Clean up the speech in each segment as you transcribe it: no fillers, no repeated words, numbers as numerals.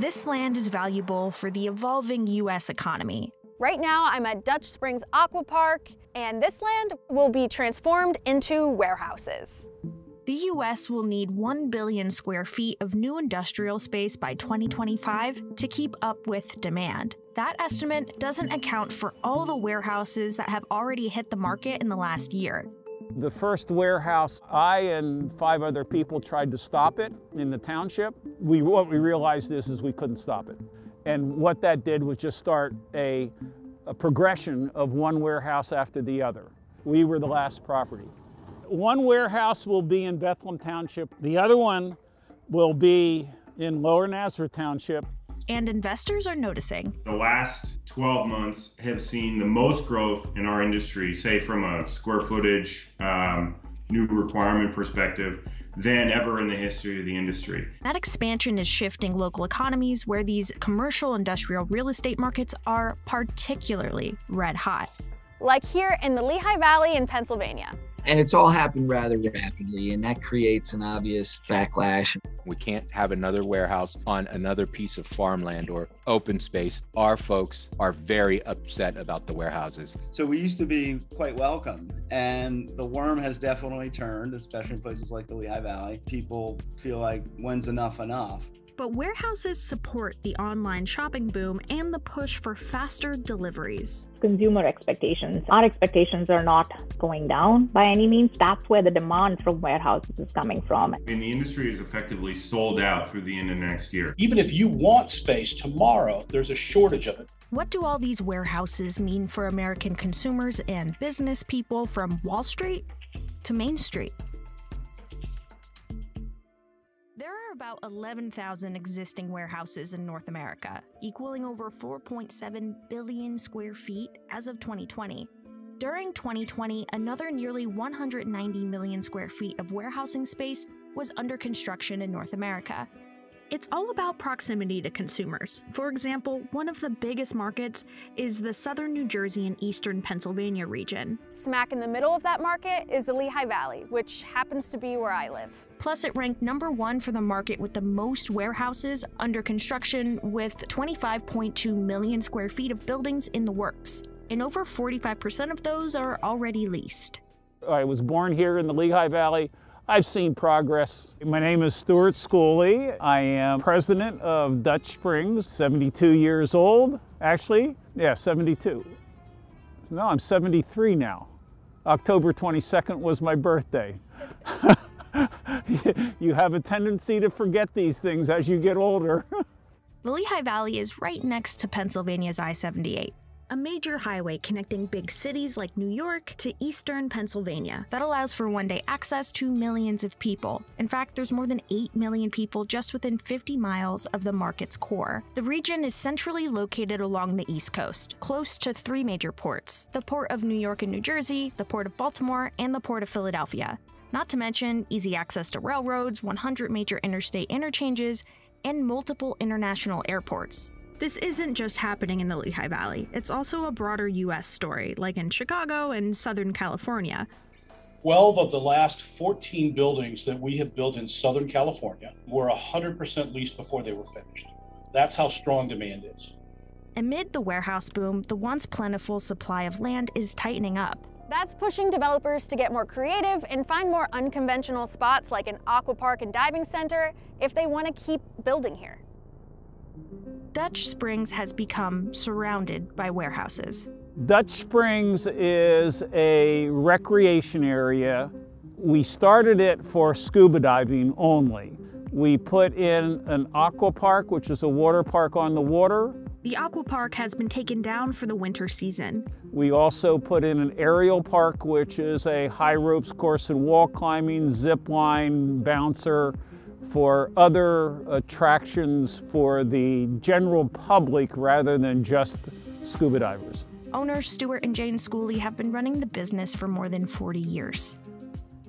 This land is valuable for the evolving U.S. economy. Right now, I'm at Dutch Springs Aqua Park, and this land will be transformed into warehouses. The U.S. will need 1 billion square feet of new industrial space by 2025 to keep up with demand. That estimate doesn't account for all the warehouses that have already hit the market in the last year. The first warehouse, I and 5 other people tried to stop it in the township. What we realized is we couldn't stop it. And what that did was just start a progression of one warehouse after the other. We were the last property. One warehouse will be in Bethlehem Township. The other one will be in Lower Nazareth Township. And investors are noticing. The last 12 months have seen the most growth in our industry, say from a square footage, new requirement perspective, than ever in the history of the industry. That expansion is shifting local economies where these commercial industrial real estate markets are particularly red hot. Like here in the Lehigh Valley in Pennsylvania. And it's all happened rather rapidly, and that creates an obvious backlash. We can't have another warehouse on another piece of farmland or open space. Our folks are very upset about the warehouses. So we used to be quite welcome, and the worm has definitely turned, especially in places like the Lehigh Valley. People feel like, when's enough enough? But warehouses support the online shopping boom and the push for faster deliveries. Consumer expectations. Our expectations are not going down by any means. That's where the demand from warehouses is coming from. And the industry is effectively sold out through the end of next year. Even if you want space tomorrow, there's a shortage of it. What do all these warehouses mean for American consumers and business people from Wall Street to Main Street? About 11,000 existing warehouses in North America, equaling over 4.7 billion square feet as of 2020. During 2020, another nearly 190 million square feet of warehousing space was under construction in North America. It's all about proximity to consumers. For example, one of the biggest markets is the southern New Jersey and eastern Pennsylvania region. Smack in the middle of that market is the Lehigh Valley, which happens to be where I live. Plus, it ranked #1 for the market with the most warehouses under construction, with 25.2 million square feet of buildings in the works. And over 45% of those are already leased. I was born here in the Lehigh Valley. I've seen progress. My name is Stuart Schooley. I am president of Dutch Springs, 72 years old. Actually, yeah, 72. No, I'm 73 now. October 22nd was my birthday. You have a tendency to forget these things as you get older. The Lehigh Valley is right next to Pennsylvania's I-78. A major highway connecting big cities like New York to eastern Pennsylvania that allows for one-day access to millions of people. In fact, there's more than 8 million people just within 50 miles of the market's core. The region is centrally located along the East Coast, close to 3 major ports: the Port of New York and New Jersey, the Port of Baltimore, and the Port of Philadelphia. Not to mention easy access to railroads, 100 major interstate interchanges, and multiple international airports. This isn't just happening in the Lehigh Valley. It's also a broader U.S. story, like in Chicago and Southern California. 12 of the last 14 buildings that we have built in Southern California were 100% leased before they were finished. That's how strong demand is. Amid the warehouse boom, the once plentiful supply of land is tightening up. That's pushing developers to get more creative and find more unconventional spots like an aqua park and diving center if they want to keep building here. Dutch Springs has become surrounded by warehouses. Dutch Springs is a recreation area. We started it for scuba diving only. We put in an aqua park, which is a water park on the water. The aqua park has been taken down for the winter season. We also put in an aerial park, which is a high ropes course and wall climbing, zip line, bouncer, for other attractions for the general public rather than just scuba divers. Owners Stuart and Jane Schooley have been running the business for more than 40 years.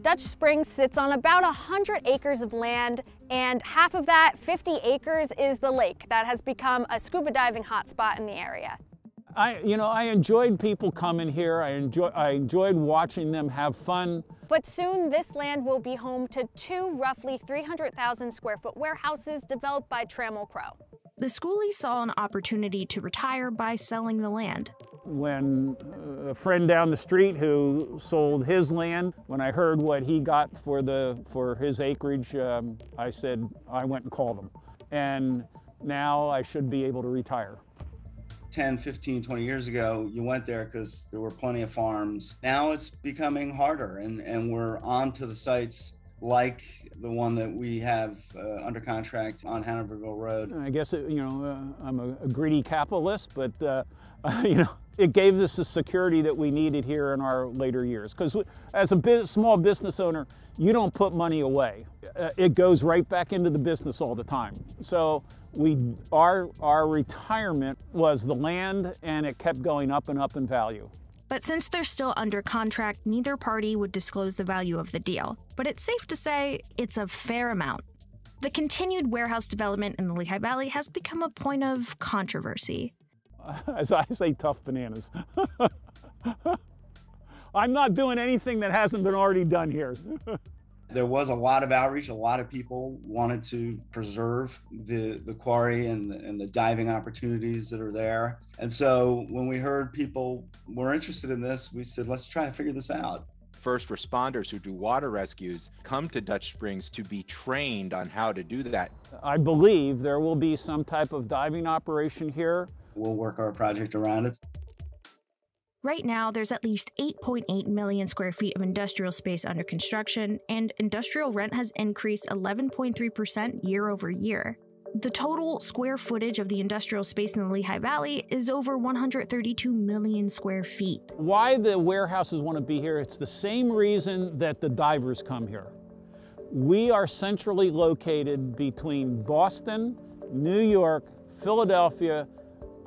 Dutch Springs sits on about 100 acres of land, and half of that, 50 acres, is the lake that has become a scuba diving hotspot in the area. I enjoyed people coming here. I enjoyed watching them have fun. But soon this land will be home to two roughly 300,000 square foot warehouses developed by Trammell Crow. The Schooley saw an opportunity to retire by selling the land. When a friend down the street who sold his land, when I heard what he got for his acreage, I said, I went and called him. And now I should be able to retire. 10, 15, 20 years ago, you went there because there were plenty of farms. Now it's becoming harder, and we're on to the sites like the one that we have under contract on Hanoverville Road. I guess, I'm a greedy capitalist, but it gave us the security that we needed here in our later years. Because as a small business owner, you don't put money away. It goes right back into the business all the time. So our retirement was the land, and it kept going up and up in value. But since they're still under contract, neither party would disclose the value of the deal. But it's safe to say it's a fair amount. The continued warehouse development in the Lehigh Valley has become a point of controversy. As I say, tough bananas. I'm not doing anything that hasn't been already done here. There was a lot of outreach. A lot of people wanted to preserve the quarry and the diving opportunities that are there. And so when we heard people were interested in this, we said, let's try to figure this out. First responders who do water rescues come to Dutch Springs to be trained on how to do that. I believe there will be some type of diving operation here. We'll work our project around it. Right now, there's at least 8.8 million square feet of industrial space under construction, and industrial rent has increased 11.3% year over year. The total square footage of the industrial space in the Lehigh Valley is over 132 million square feet. Why the warehouses want to be here, it's the same reason that the divers come here. We are centrally located between Boston, New York, Philadelphia,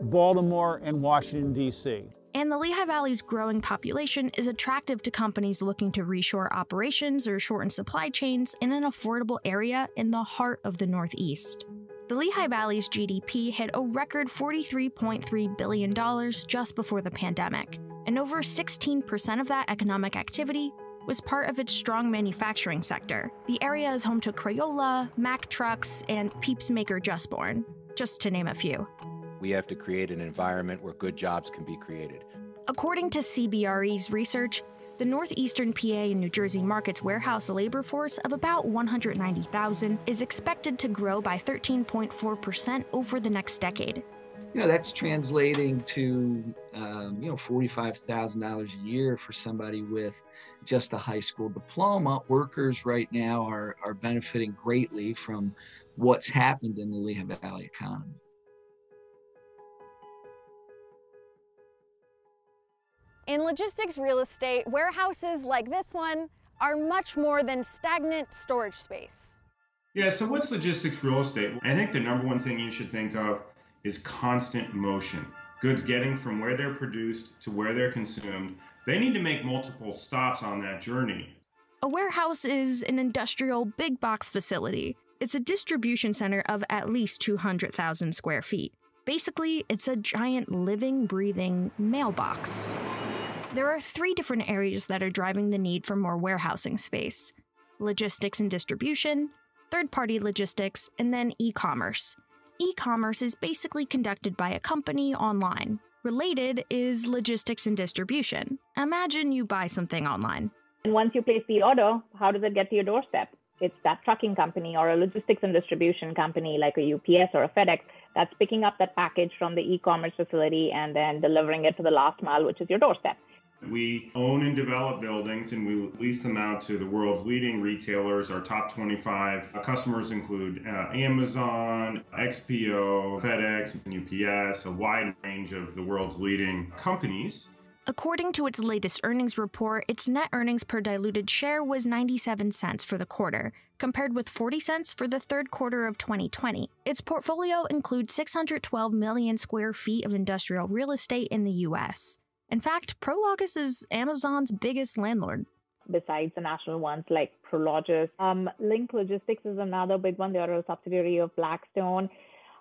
Baltimore, and Washington, D.C. And the Lehigh Valley's growing population is attractive to companies looking to reshore operations or shorten supply chains in an affordable area in the heart of the Northeast. The Lehigh Valley's GDP hit a record $43.3 billion just before the pandemic, and over 16% of that economic activity was part of its strong manufacturing sector. The area is home to Crayola, Mack Trucks, and Peeps maker Just Born, just to name a few. We have to create an environment where good jobs can be created. According to CBRE's research, the northeastern PA and New Jersey market's warehouse labor force of about 190,000 is expected to grow by 13.4% over the next decade. That's translating to $45,000 a year for somebody with just a high school diploma. Workers right now are benefiting greatly from what's happened in the Lehigh Valley economy. In logistics real estate, warehouses like this one are much more than stagnant storage space. Yeah, so what's logistics real estate? I think the number one thing you should think of is constant motion. Goods getting from where they're produced to where they're consumed. They need to make multiple stops on that journey. A warehouse is an industrial big box facility. It's a distribution center of at least 200,000 square feet. Basically, it's a giant living, breathing mailbox. There are three different areas that are driving the need for more warehousing space: logistics and distribution, third-party logistics, and then e-commerce. E-commerce is basically conducted by a company online. Related is logistics and distribution. Imagine you buy something online. And once you place the order, how does it get to your doorstep? It's that trucking company or a logistics and distribution company like a UPS or a FedEx that's picking up that package from the e-commerce facility and then delivering it to the last mile, which is your doorstep. We own and develop buildings, and we lease them out to the world's leading retailers. Our top 25 customers include Amazon, XPO, FedEx, and UPS, a wide range of the world's leading companies. According to its latest earnings report, its net earnings per diluted share was 97 cents for the quarter, compared with 40 cents for the third quarter of 2020. Its portfolio includes 612 million square feet of industrial real estate in the U.S. In fact, Prologis is Amazon's biggest landlord. Besides the national ones like Prologis, Link Logistics is another big one. They are a subsidiary of Blackstone.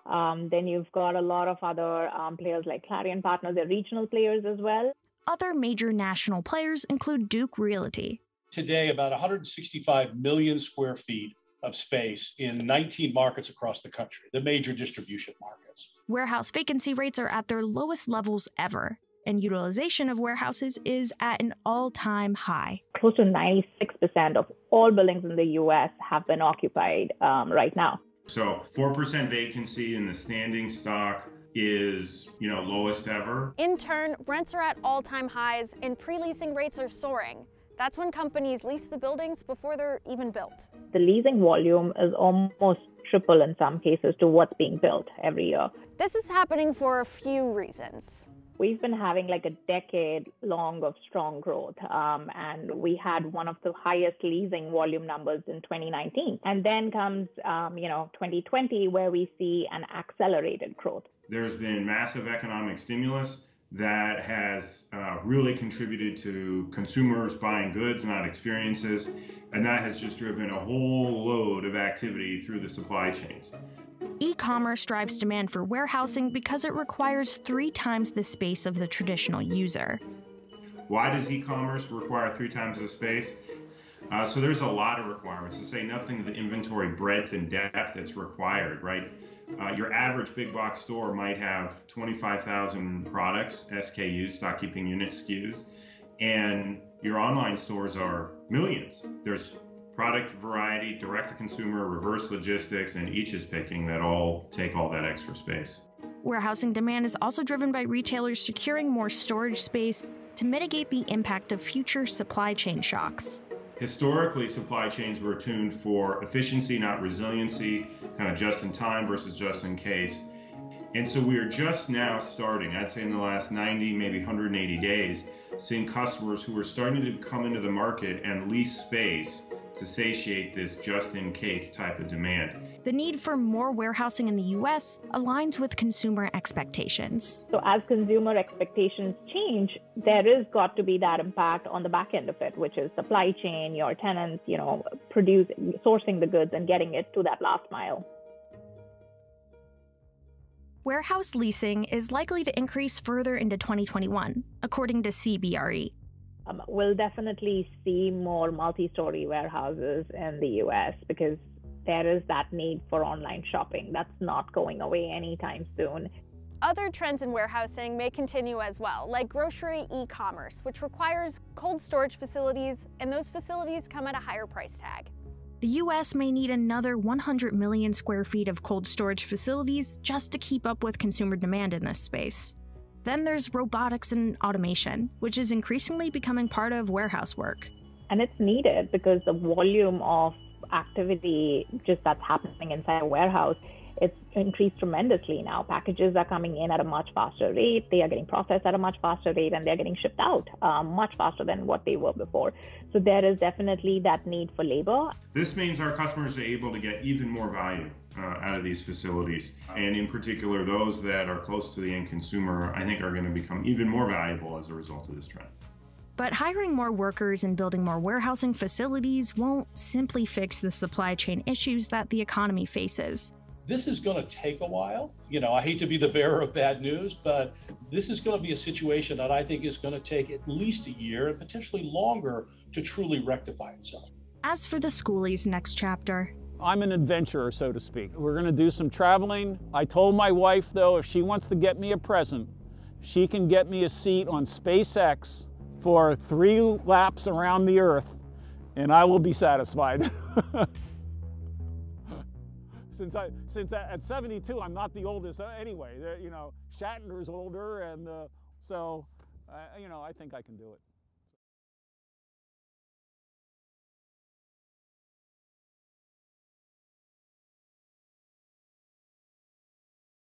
Then you've got a lot of other players like Clarion Partners. They're regional players as well. Other major national players include Duke Realty. Today, about 165 million square feet of space in 19 markets across the country, the major distribution markets. Warehouse vacancy rates are at their lowest levels ever, and utilization of warehouses is at an all-time high. Close to 96% of all buildings in the U.S. have been occupied right now. So 4% vacancy in the standing stock is, lowest ever. In turn, rents are at all-time highs and pre-leasing rates are soaring. That's when companies lease the buildings before they're even built. The leasing volume is almost triple in some cases to what's being built every year. This is happening for a few reasons. We've been having like a decade-long of strong growth, and we had one of the highest leasing volume numbers in 2019. And then comes, 2020, where we see an accelerated growth. There's been massive economic stimulus that has really contributed to consumers buying goods, not experiences, and that has just driven a whole load of activity through the supply chains. E-commerce drives demand for warehousing because it requires 3 times the space of the traditional user. Why does e-commerce require 3 times the space? So there's a lot of requirements, to say nothing of the inventory breadth and depth that's required, right? Your average big box store might have 25,000 products, SKUs, stock keeping unit SKUs, and your online stores are millions. There's product variety, direct to consumer, reverse logistics, and each is picking that all take all that extra space. Warehousing demand is also driven by retailers securing more storage space to mitigate the impact of future supply chain shocks. Historically, supply chains were tuned for efficiency, not resiliency, kind of just in time versus just in case. And so we are just now starting, I'd say in the last 90, maybe 180 days, seeing customers who are starting to come into the market and lease space to satiate this just in case type of demand. The need for more warehousing in the U.S. aligns with consumer expectations. So as consumer expectations change, there is got to be that impact on the back end of it, which is supply chain, your tenants, sourcing the goods and getting it to that last mile. Warehouse leasing is likely to increase further into 2021, according to CBRE. We'll definitely see more multi-story warehouses in the U.S. because there is that need for online shopping. That's not going away anytime soon. Other trends in warehousing may continue as well, like grocery e-commerce, which requires cold storage facilities, and those facilities come at a higher price tag. The U.S. may need another 100 million square feet of cold storage facilities just to keep up with consumer demand in this space. Then there's robotics and automation, which is increasingly becoming part of warehouse work. And it's needed because the volume of activity just that's happening inside a warehouse, it's increased tremendously now. Packages are coming in at a much faster rate, they are getting processed at a much faster rate, and they're getting shipped out much faster than what they were before. So there is definitely that need for labor. This means our customers are able to get even more value out of these facilities. And in particular, those that are close to the end consumer, I think are going to become even more valuable as a result of this trend. But hiring more workers and building more warehousing facilities won't simply fix the supply chain issues that the economy faces. This is going to take a while. I hate to be the bearer of bad news, but this is going to be a situation that I think is going to take at least a year and potentially longer to truly rectify itself. As for the Schooley's next chapter, I'm an adventurer, so to speak. We're going to do some traveling. I told my wife, though, if she wants to get me a present, she can get me a seat on SpaceX for 3 laps around the Earth, and I will be satisfied. Since at 72, I'm not the oldest anyway. Shatner's older, and so I think I can do it.